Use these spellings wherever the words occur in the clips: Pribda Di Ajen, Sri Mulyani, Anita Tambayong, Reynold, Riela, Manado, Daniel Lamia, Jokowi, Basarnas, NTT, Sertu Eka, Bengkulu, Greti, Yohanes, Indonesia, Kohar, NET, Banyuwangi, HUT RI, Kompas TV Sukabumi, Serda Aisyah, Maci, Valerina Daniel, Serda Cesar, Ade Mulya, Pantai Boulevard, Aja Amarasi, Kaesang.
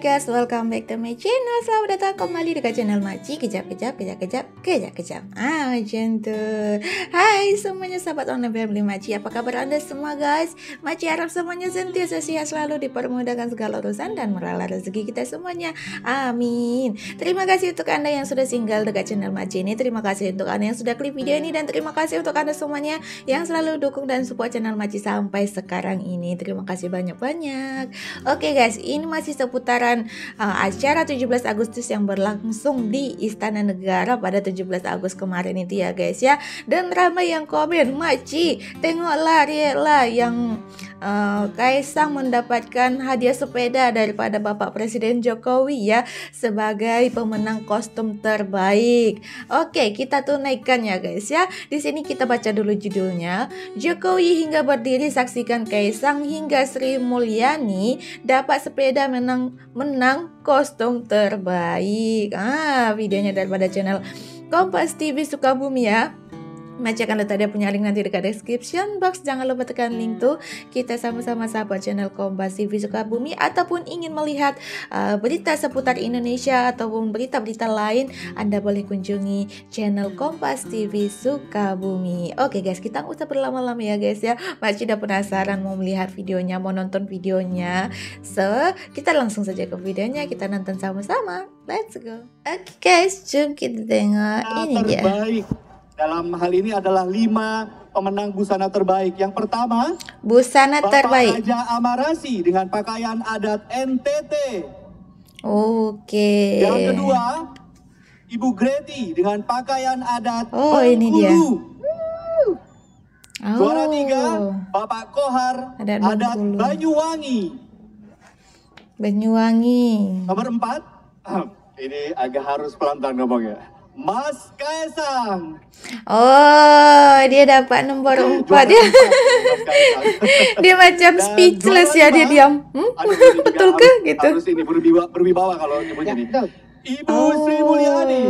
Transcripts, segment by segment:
guys, welcome back to my channel. Selamat datang kembali dekat channel Maci Kejap. Ah, macam tu. Hai semuanya sahabat online family Maci, apa kabar anda semua guys? Maci harap semuanya sentiasa sehat selalu, dipermudahkan segala urusan dan meralah rezeki kita semuanya. Amin. Terima kasih untuk anda yang sudah singgah dekat channel Maci ini. Terima kasih untuk anda yang sudah klik video ini dan terima kasih untuk anda semuanya yang selalu dukung dan support channel Maci sampai sekarang ini. Terima kasih banyak-banyak. Oke guys, ini masih seputaran acara 17 Agustus yang berlangsung di Istana Negara pada 17 Agustus kemarin itu ya guys ya. Dan ramai yang komen, Maci tengoklah Riela yang Kaesang mendapatkan hadiah sepeda daripada Bapak Presiden Jokowi ya, sebagai pemenang kostum terbaik. Oke, kita tunaikan ya guys ya. Di sini kita baca dulu judulnya. Jokowi hingga berdiri saksikan Kaesang hingga Sri Mulyani dapat sepeda menang kostum terbaik. Ah, videonya daripada channel Kompas TV Sukabumi ya. Maci akan letak dia punya link nanti dekat description box. Jangan lupa tekan link tuh. Kita sama-sama sahabat channel Kompas TV Sukabumi. Ataupun ingin melihat berita seputar Indonesia ataupun berita-berita lain, anda boleh kunjungi channel Kompas TV Sukabumi. Oke guys, kita nggak usah berlama-lama ya guys ya. Maci udah penasaran mau melihat videonya, mau nonton videonya. So, kita langsung saja ke videonya. Kita nonton sama-sama. Let's go. Oke guys, jom kita tengok. Ini dia. Dalam hal ini adalah 5 pemenang busana terbaik. Yang pertama, busana Bapak terbaik Aja Amarasi dengan pakaian adat NTT. Oke. Yang kedua, Ibu Greti dengan pakaian adat Bengkulu. Ini dia. Juara 3, Bapak Kohar adat Banyuwangi. Nomor 4, ini agak harus pelan-pelan ngomong ya, Mas Kaesang. Oh, dia dapat nomor 4 ya. Dia macam speechless ya, dia diam. Betul ke gitu? Harus ini berwibawa kalau nyebutnya ini. Ibu Sri Mulyani,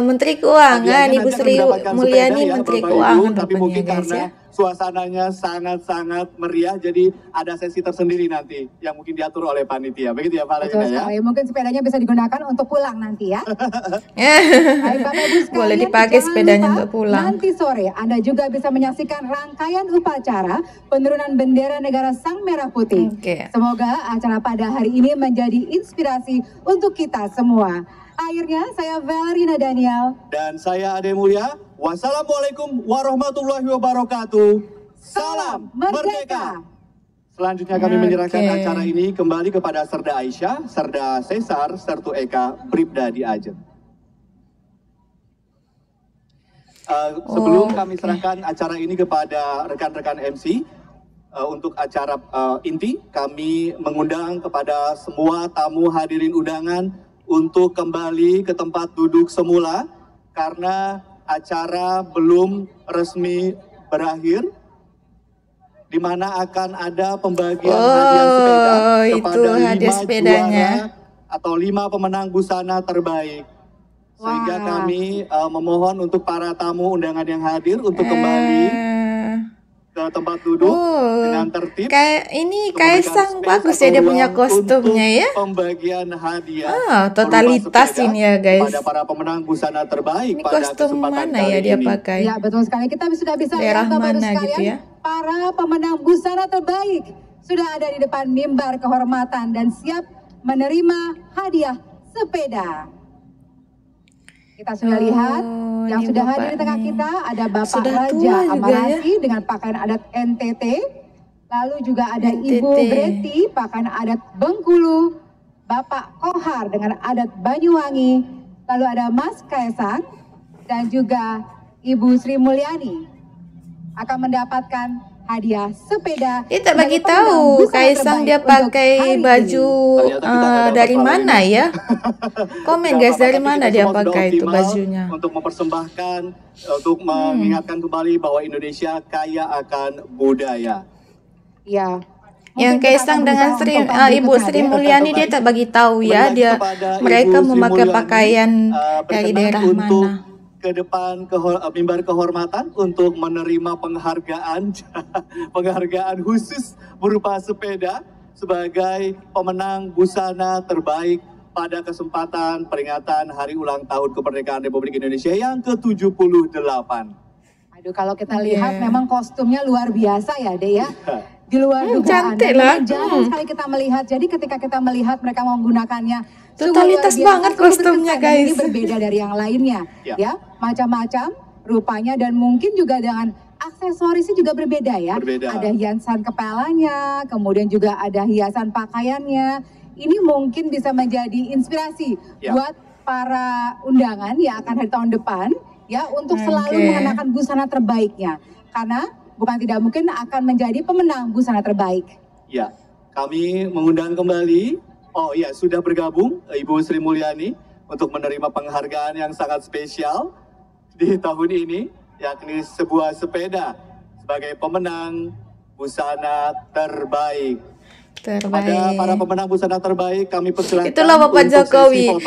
Menteri Keuangan. Ibu Sri Mulyani Menteri Keuangan. Tapi mungkin karena suasananya sangat-sangat meriah, jadi ada sesi tersendiri nanti yang mungkin diatur oleh panitia. Begitu ya, Valerina ya? Mungkin sepedanya bisa digunakan untuk pulang nanti ya. Boleh dipakai sepedanya untuk pulang. Nanti sore anda juga bisa menyaksikan rangkaian upacara penurunan bendera negara Sang Merah Putih. Semoga acara pada hari ini menjadi inspirasi untuk kita semua. Akhirnya saya Valerina Daniel dan saya Ade Mulya. Wassalamualaikum warahmatullahi wabarakatuh. Salam merdeka. Selanjutnya kami menyerahkan acara ini kembali kepada Serda Aisyah, Serda Cesar, Sertu Eka, Pribda Di Ajen. Sebelum kami serahkan acara ini kepada rekan-rekan MC, untuk acara inti, kami mengundang kepada semua tamu hadirin undangan untuk kembali ke tempat duduk semula karena acara belum resmi berakhir, di mana akan ada pembagian hadiah sepeda kepada 5 juara atau 5 pemenang busana terbaik. Sehingga kami memohon untuk para tamu undangan yang hadir untuk kembali ke tempat duduk dengan tertib. Ini Kaesang bagus ya, dia punya kostumnya ya. Pembagian hadiah totalitas ini ya guys. Pada para pemenang busana terbaik ini pada kostum mana ya dia pakai? Ya betul sekali, kita sudah bisa lihat gitu ya. Para pemenang busana terbaik sudah ada di depan mimbar kehormatan dan siap menerima hadiah sepeda. Kita sudah lihat yang sudah hadir di tengah kita ada Bapak Aja Amarasi dengan pakaian adat NTT. Lalu juga ada Ibu Greti pakaian adat Bengkulu, Bapak Kohar dengan adat Banyuwangi, lalu ada Mas Kaesang dan juga Ibu Sri Mulyani akan mendapatkan hadiah sepeda. Kita bagi tahu Kaesang dia pakai baju dari mana ya? Komen guys, dari mana dia pakai itu bajunya? Untuk mempersembahkan, untuk mengingatkan kembali bahwa Indonesia kaya akan budaya. Ya. Yang Kaesang dengan Ibu Sri Mulyani dia tak bagi tahu ya, dia mereka memakai pakaian dari daerah mana. Ke depan mimbar kehormatan untuk menerima penghargaan khusus berupa sepeda sebagai pemenang busana terbaik pada kesempatan peringatan Hari Ulang Tahun Kemerdekaan Republik Indonesia yang ke-78. Aduh, kalau kita lihat memang kostumnya luar biasa ya, Dek ya. Di luar dugaan, jarang sekali kita melihat. Jadi ketika kita melihat mereka menggunakannya, totalitas banget kostumnya guys. Ini berbeda dari yang lainnya, ya macam-macam rupanya dan mungkin juga dengan aksesorisnya juga berbeda ya. Berbeda. Ada hiasan kepalanya, kemudian juga ada hiasan pakaiannya. Ini mungkin bisa menjadi inspirasi buat para undangan yang akan hadir tahun depan, ya untuk selalu mengenakan busana terbaiknya, karena bukan tidak mungkin akan menjadi pemenang busana terbaik. Ya, kami mengundang kembali, sudah bergabung Ibu Sri Mulyani untuk menerima penghargaan yang sangat spesial di tahun ini, yakni sebuah sepeda sebagai pemenang busana terbaik. Ada para pemenang busana terbaik, kami persilahkan. Itulah Bapak Jokowi,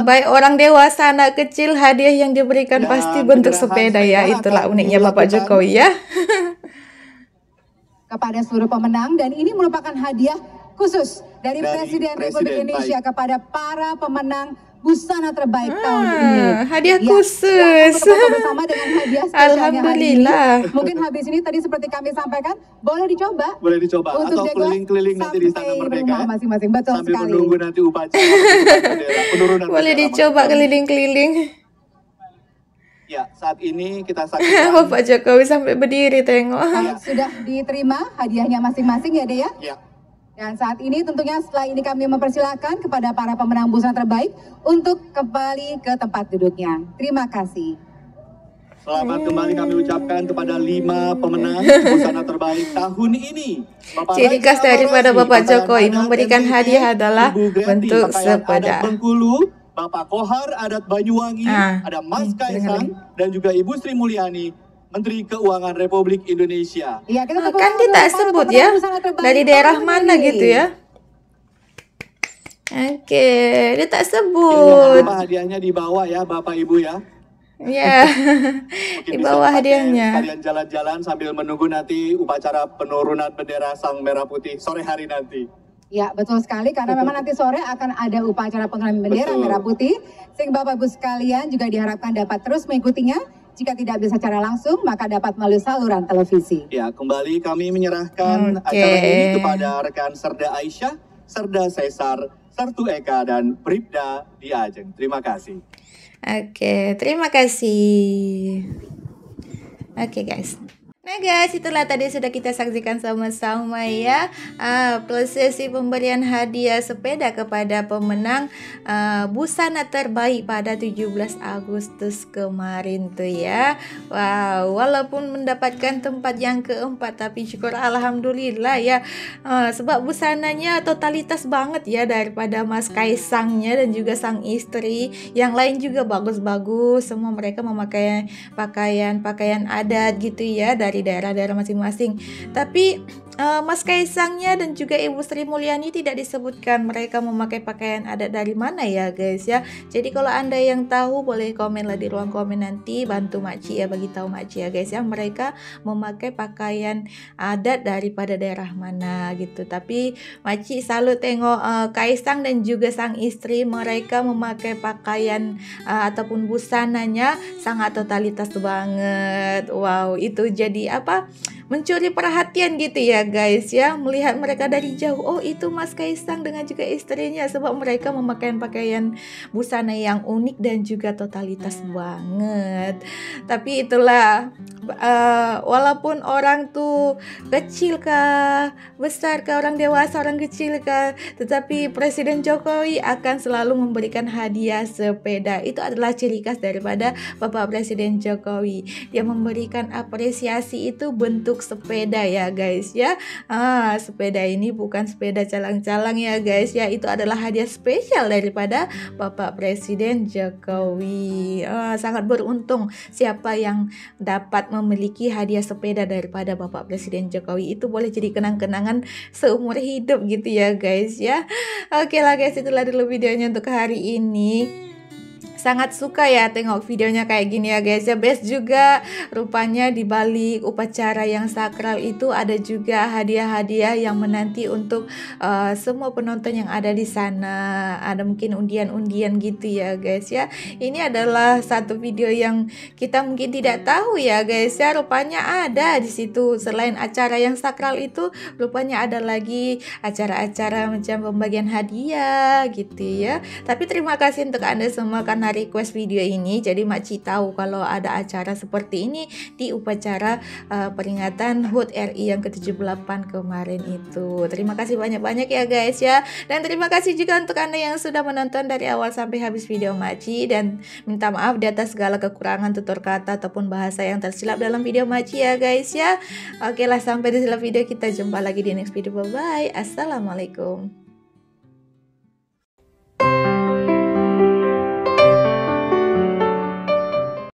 baik orang dewasa, anak kecil, hadiah yang diberikan dan pasti bentuk sepeda ya. Itulah uniknya Bapak Jokowi ya. Kepada seluruh pemenang, dan ini merupakan hadiah khusus dari Presiden Republik Indonesia kepada para pemenang busana terbaik tahun ini. Hadiah khusus. Bersama dengan hadiah spesialnya hari ini. Mungkin habis ini tadi seperti kami sampaikan, boleh dicoba. Boleh dicoba atau keliling-keliling nanti di Istana Merdeka. Masing-masing betul sekali. Sambil menunggu nanti upacara penurunan. Boleh dicoba keliling-keliling. Ya, saat ini kita saksikan Bapak Jokowi sampai berdiri tengok. Sudah diterima hadiahnya masing-masing ya, Dea? Ya. Dan saat ini tentunya setelah ini kami mempersilahkan kepada para pemenang busana terbaik untuk kembali ke tempat duduknya. Terima kasih. Selamat kembali kami ucapkan kepada 5 pemenang busana terbaik tahun ini. Bapak ciri khas daripada Bapak Jokowi memberikan hadiah adalah bentuk sepeda. Bengkulu, Bapak Kohar adat Banyuwangi, ada Mas Kaesang dan juga Ibu Sri Mulyani, Menteri Keuangan Republik Indonesia. Ya, kan kita sebut ya dari daerah mana gitu ya. Oke, dia tak sebut. Lupa hadiahnya di bawah ya Bapak Ibu ya. Iya. Di bawah hadiahnya. Kalian jalan-jalan sambil menunggu nanti upacara penurunan bendera Sang Merah Putih sore hari nanti. Ya, betul sekali, karena memang nanti sore akan ada upacara penurunan bendera Merah Putih. Sehingga Bapak Ibu sekalian juga diharapkan dapat terus mengikutinya. Jika tidak bisa secara langsung, maka dapat melalui saluran televisi. Ya, kembali kami menyerahkan acara ini kepada rekan Serda Aisyah, Serda Cesar, Sertu Eka, dan Pribda Di Ajen. Terima kasih. Oke, terima kasih. Oke guys. Nah guys, itulah tadi sudah kita saksikan sama-sama ya prosesi pemberian hadiah sepeda kepada pemenang busana terbaik pada 17 Agustus kemarin tuh ya. Wow, walaupun mendapatkan tempat yang keempat, tapi syukur alhamdulillah ya, sebab busananya totalitas banget ya daripada Mas Kaesangnya dan juga sang istri. Yang lain juga bagus-bagus, semua mereka memakai pakaian adat gitu ya, dari daerah-daerah masing-masing. Tapi Mas Kaesangnya dan juga Ibu Sri Mulyani tidak disebutkan mereka memakai pakaian adat dari mana ya guys ya. Jadi kalau anda yang tahu boleh komen lah di ruang komen nanti, bantu makci ya, bagi tahu makci ya guys ya, mereka memakai pakaian adat daripada daerah mana gitu. Tapi makci selalu tengok Kaesang dan juga sang istri, mereka memakai pakaian ataupun busananya sangat totalitas banget. Wow, itu jadi apa, mencuri perhatian gitu ya guys ya, melihat mereka dari jauh. Oh, itu Mas Kaesang dengan juga istrinya, sebab mereka memakai pakaian busana yang unik dan juga totalitas banget. Tapi itulah, walaupun orang tuh kecil kah, besar kah, orang dewasa, orang kecil kah, tetapi Presiden Jokowi akan selalu memberikan hadiah sepeda. Itu adalah ciri khas daripada Bapak Presiden Jokowi. Dia memberikan apresiasi itu bentuk sepeda ya guys ya. Sepeda ini bukan sepeda calang-calang ya guys ya, itu adalah hadiah spesial daripada Bapak Presiden Jokowi. Sangat beruntung siapa yang dapat memiliki hadiah sepeda daripada Bapak Presiden Jokowi. Itu boleh jadi kenang-kenangan seumur hidup gitu ya guys ya. Oke lah guys, itulah dulu videonya untuk hari ini. Sangat suka ya tengok videonya kayak gini ya guys ya. Best juga rupanya di balik upacara yang sakral itu ada juga hadiah-hadiah yang menanti untuk semua penonton yang ada di sana. Ada mungkin undian-undian gitu ya guys ya. Ini adalah satu video yang kita mungkin tidak tahu ya guys ya, rupanya ada di situ. Selain acara yang sakral itu rupanya ada lagi acara-acara macam pembagian hadiah gitu ya. Tapi terima kasih untuk Anda semua karena request video ini, jadi Makci tahu kalau ada acara seperti ini di upacara peringatan HUT RI yang ke-78 kemarin itu. Terima kasih banyak-banyak ya guys ya, dan terima kasih juga untuk Anda yang sudah menonton dari awal sampai habis video Makci, dan minta maaf di atas segala kekurangan tutur kata ataupun bahasa yang tersilap dalam video Makci ya guys ya. Oke lah, sampai di sela video kita jumpa lagi di next video. Bye-bye. Assalamualaikum.